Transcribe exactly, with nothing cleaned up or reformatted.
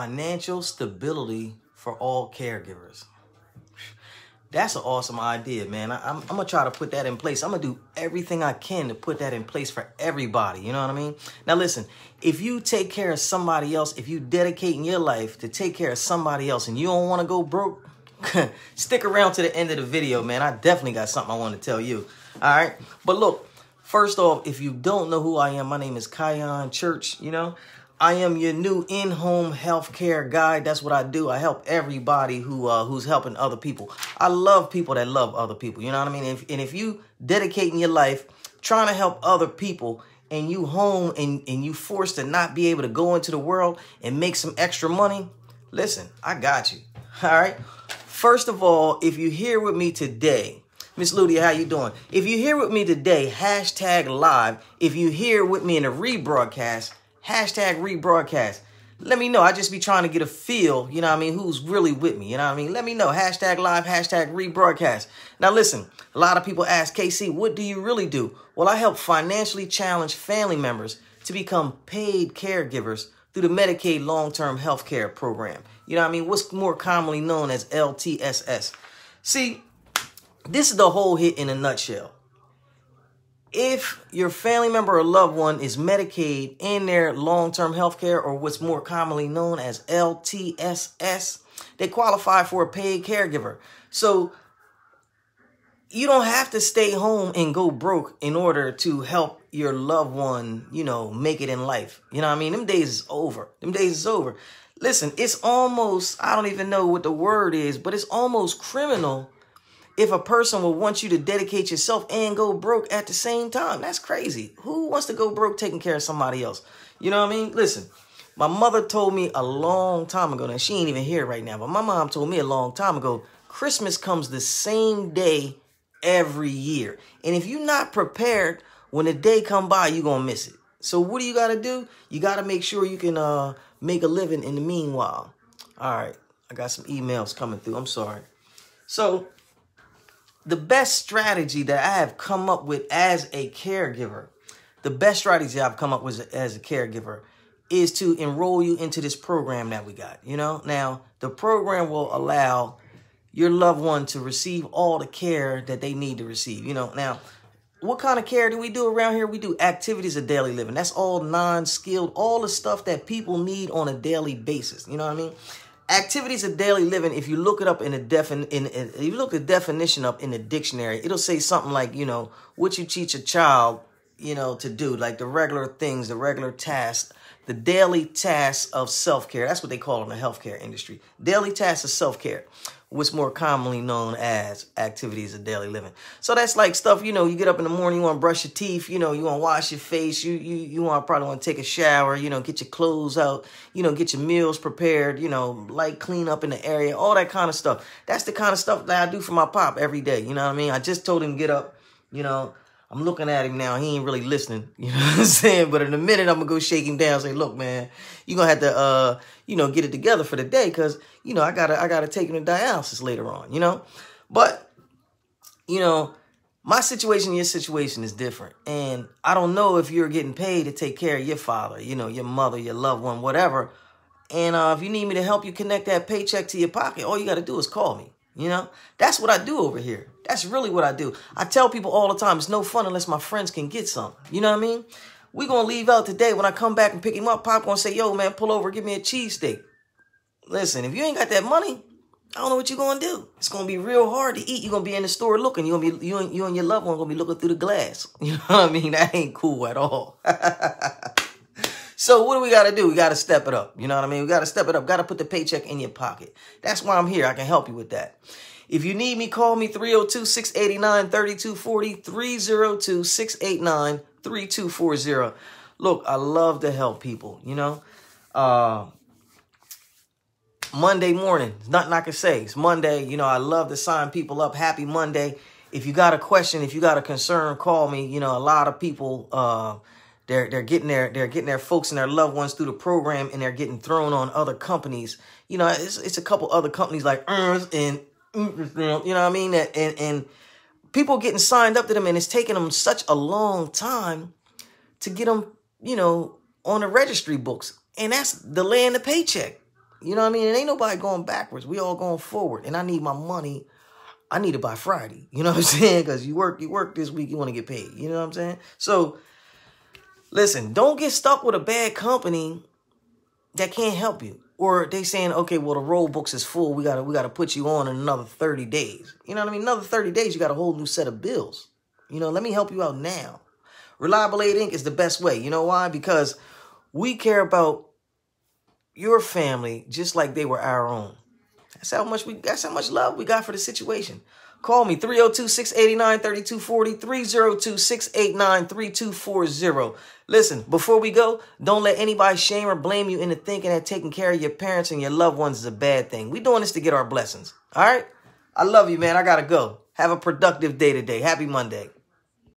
financial stability for all caregivers. That's an awesome idea, man. I, I'm, I'm going to try to put that in place. I'm going to do everything I can to put that in place for everybody. You know what I mean? Now, listen, if you take care of somebody else, if you dedicate in your life to take care of somebody else and you don't want to go broke, stick around to the end of the video, man. I definitely got something I want to tell you. All right. But look, first off, if you don't know who I am, my name is Khyon Church. You know, I am your new in-home healthcare guy. That's what I do. I help everybody who uh, who's helping other people. I love people that love other people. You know what I mean? And if, and if you dedicating your life trying to help other people and you home and, and you forced to not be able to go into the world and make some extra money, listen, I got you. All right. First of all, if you're here with me today, Miss Ludia, how you doing? If you're here with me today, hashtag live. If you're here with me in a rebroadcast, hashtag rebroadcast. Let me know. I just be trying to get a feel, you know what I mean, who's really with me, you know what I mean? Let me know. Hashtag live, hashtag rebroadcast. Now, listen, a lot of people ask, K C, what do you really do? Well, I help financially challenged family members to become paid caregivers through the Medicaid long-term health care program. You know what I mean? What's more commonly known as L T S S. See, this is the whole hit in a nutshell. If your family member or loved one is Medicaid in their long-term health care, or what's more commonly known as L T S S, they qualify for a paid caregiver. So you don't have to stay home and go broke in order to help your loved one, you know, make it in life. You know what I mean? Them days is over. Them days is over. Listen, it's almost, I don't even know what the word is, but it's almost criminal if a person will want you to dedicate yourself and go broke at the same time. That's crazy. Who wants to go broke taking care of somebody else? You know what I mean? Listen, my mother told me a long time ago, and she ain't even here right now, but my mom told me a long time ago, Christmas comes the same day every year. And if you're not prepared, when the day come by, you're going to miss it. So what do you got to do? You got to make sure you can uh, make a living in the meanwhile. All right. I got some emails coming through. I'm sorry. So the best strategy that I have come up with as a caregiver, the best strategy I've come up with as a caregiver is to enroll you into this program that we got, you know. Now, the program will allow your loved one to receive all the care that they need to receive, you know. Now, what kind of care do we do around here? We do activities of daily living. That's all non-skilled, all the stuff that people need on a daily basis, you know what I mean? Activities of daily living, if you look it up in the defin in, in if you look the definition up in the dictionary, it'll say something like, you know, what you teach a child, you know, to do, like the regular things, the regular tasks, the daily tasks of self-care. That's what they call it in the healthcare industry. Daily tasks of self-care, what's more commonly known as activities of daily living. So that's like stuff, you know, you get up in the morning, you want to brush your teeth, you know, you want to wash your face, you you you want probably want to take a shower, you know, get your clothes out, you know, get your meals prepared, you know, light clean up in the area, all that kind of stuff. That's the kind of stuff that I do for my pop every day, you know what I mean? I just told him get up, you know, I'm looking at him now. He ain't really listening. You know what I'm saying? But in a minute, I'm going to go shake him down and say, look, man, you're going to have to, uh, you know, get it together for the day because, you know, I got to I gotta take him to dialysis later on, you know. But, you know, my situation, your situation is different. And I don't know if you're getting paid to take care of your father, you know, your mother, your loved one, whatever. And uh, if you need me to help you connect that paycheck to your pocket, all you got to do is call me. You know, that's what I do over here. That's really what I do. I tell people all the time, it's no fun unless my friends can get some. You know what I mean? We're going to leave out today. When I come back and pick him up, Pop going to say, yo, man, pull over, give me a cheesesteak. Listen, if you ain't got that money, I don't know what you're going to do. It's going to be real hard to eat. You're going to be in the store looking. You're gonna be, you, and, you and your loved one going to be looking through the glass. You know what I mean? That ain't cool at all. So what do we got to do? We got to step it up. You know what I mean? We got to step it up. Got to put the paycheck in your pocket. That's why I'm here. I can help you with that. If you need me, call me three oh two, six eight nine, three two four zero, three oh two, six eight nine, three two four zero. Look, I love to help people, you know. Uh, Monday morning, there's nothing I can say. It's Monday. You know, I love to sign people up. Happy Monday. If you got a question, if you got a concern, call me. You know, a lot of people... Uh, They're, they're getting their they're getting their folks and their loved ones through the program, and they're getting thrown on other companies. You know, it's it's a couple other companies like Ernst and, you know what I mean? And, and people getting signed up to them, and it's taking them such a long time to get them, you know, on the registry books. And that's delaying the paycheck. You know what I mean? It ain't nobody going backwards. We all going forward. And I need my money. I need it by Friday. You know what I'm saying? Because you work, you work this week, you want to get paid. You know what I'm saying? So, listen, don't get stuck with a bad company that can't help you. Or they saying, okay, well, the roll books is full. We gotta, we gotta put you on in another thirty days. You know what I mean? Another thirty days, you got a whole new set of bills. You know, let me help you out now. Reliable Aid Incorporated is the best way. You know why? Because we care about your family just like they were our own. That's how much we. That's how much love we got for the situation. Call me three oh two, six eight nine, three two four oh, three oh two, six eight nine, three two four oh. Listen, before we go, don't let anybody shame or blame you into thinking that taking care of your parents and your loved ones is a bad thing. We're doing this to get our blessings. All right? I love you, man. I got to go. Have a productive day today. Happy Monday.